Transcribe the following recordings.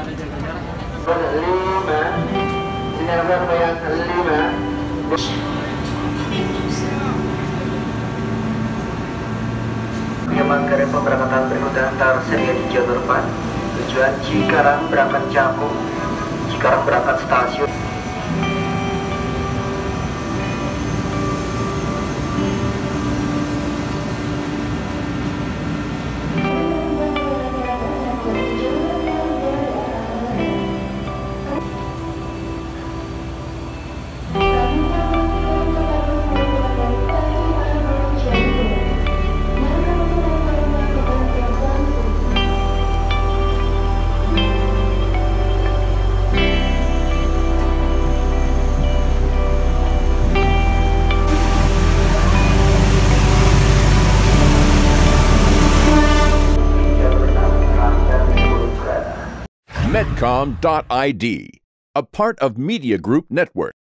ada jaga jarak. Nomor 5, sinyal yang 5. Kediaman kereta pemberangkatan berikutnya antar sedia di jalur 4. Tujuan Cikarang berangkat Cakung, Cikarang berangkat stasiun. Medcom.id, a part of Media Group Network.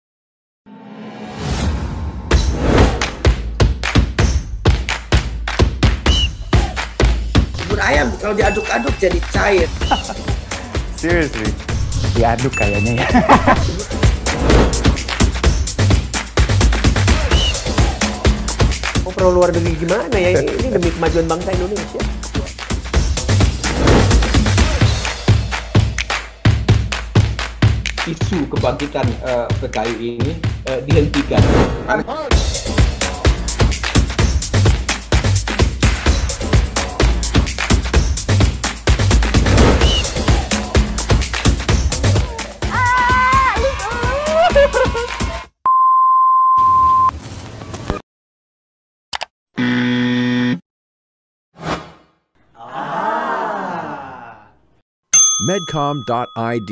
Bubur ayam kalau diaduk-aduk jadi cair. Seriously, diaduk kayaknya ya. Oh, perlu luar negeri gimana ya ini demi kemajuan bangsa Indonesia. Isu kebangkitan PKI ini dihentikan. Medcom.id,